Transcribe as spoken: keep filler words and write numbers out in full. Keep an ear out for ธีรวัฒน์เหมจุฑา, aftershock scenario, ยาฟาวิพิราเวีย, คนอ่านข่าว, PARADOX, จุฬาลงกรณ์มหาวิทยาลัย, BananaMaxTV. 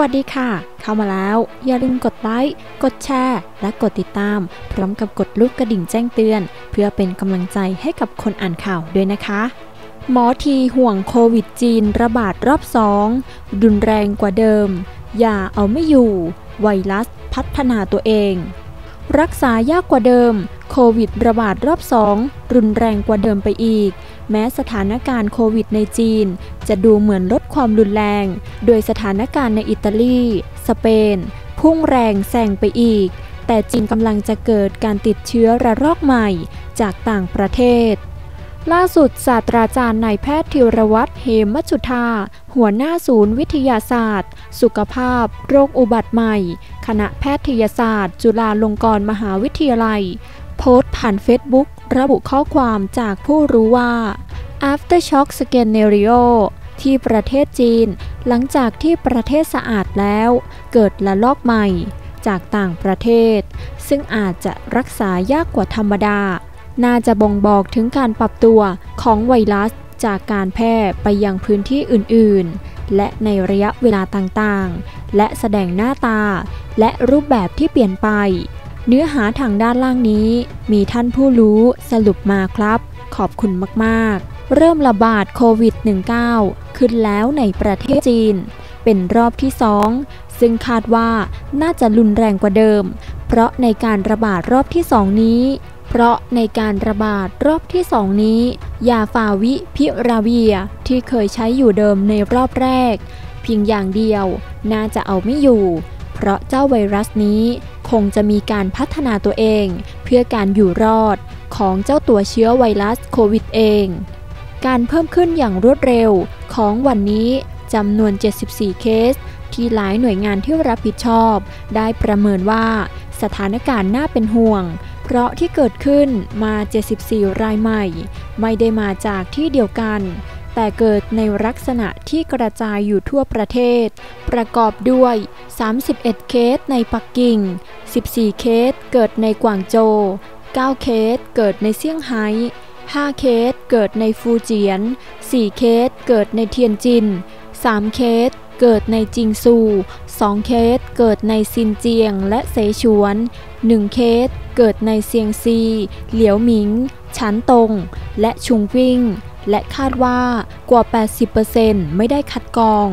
วัสดีค่ะเข้ามาแล้วอย่าลืมกดไลค์กดแชร์และกดติดตามพร้อมกับกดลูกกระดิ่งแจ้งเตือนเพื่อเป็นกำลังใจให้กับคนอ่านข่าวด้วยนะคะหมอทีห่วงโควิดจีนระบาดรอบสองรุนแรงกว่าเดิมอย่าเอาไม่อยู่ไวรัสพัฒนาตัวเองรักษายากกว่าเดิมโควิดระบาดรอบสองรุนแรงกว่าเดิมไปอีกแม้สถานการณ์โควิดในจีนจะดูเหมือนลดความรุนแรงโดยสถานการณ์ในอิตาลีสเปนพุ่งแรงแซงไปอีกแต่จีนกำลังจะเกิดการติดเชื้อระลอกใหม่จากต่างประเทศล่าสุดศาสตราจารย์นายแพทย์ธีรวัฒน์เหมจุฑาหัวหน้าศูนย์วิทยาศาสตร์สุขภาพโรคอุบัติใหม่คณะแพทยศาสตร์จุฬาลงกรณ์มหาวิทยาลัยโพสต์ผ่านเฟซบุ๊กระบุข้อความจากผู้รู้ว่า aftershock scenario ที่ประเทศจีนหลังจากที่ประเทศสะอาดแล้วเกิดระลอกใหม่จากต่างประเทศซึ่งอาจจะรักษายากกว่าธรรมดาน่าจะบ่งบอกถึงการปรับตัวของไวรัสจากการแพร่ไปยังพื้นที่อื่นๆและในระยะเวลาต่างๆและแสดงหน้าตาและรูปแบบที่เปลี่ยนไปเนื้อหาทางด้านล่างนี้มีท่านผู้รู้สรุปมาครับขอบคุณมากๆเริ่มระบาดโควิด สิบเก้า ขึ้นแล้วในประเทศจีนเป็นรอบที่สองซึ่งคาดว่าน่าจะรุนแรงกว่าเดิมเพราะในการระบาดรอบที่สองนี้เพราะในการระบาดรอบที่สองนี้ยาฟาวิพิราเวียที่เคยใช้อยู่เดิมในรอบแรกเพียงอย่างเดียวน่าจะเอาไม่อยู่เพราะเจ้าไวรัสนี้คงจะมีการพัฒนาตัวเองเพื่อการอยู่รอดของเจ้าตัวเชื้อไวรัสโควิดเองการเพิ่มขึ้นอย่างรวดเร็วของวันนี้จำนวนเจ็ดสิบสี่เคสที่หลายหน่วยงานที่รับผิดชอบได้ประเมินว่าสถานการณ์น่าเป็นห่วงเพราะที่เกิดขึ้นมาเจ็ดสิบสี่รายใหม่ไม่ได้มาจากที่เดียวกันแต่เกิดในลักษณะที่กระจายอยู่ทั่วประเทศประกอบด้วยสามสิบเอ็ดเคสในปักกิ่งสิบสี่เคสเกิดในกวางโจวเก้าเคสเกิดในเซี่ยงไฮ้ห้าเคสเกิดในฟูเจียนสี่เคสเกิดในเทียนจินสามเคสเกิดในจิงซูสองเคสเกิดในซินเจียงและเสฉวนหนึ่งเคสเกิดในเซียงซีเหลียวหมิงฉันตงและชุงวิ่งและคาดว่ากว่า แปดสิบเปอร์เซ็นต์ ไม่ได้คัดกรอง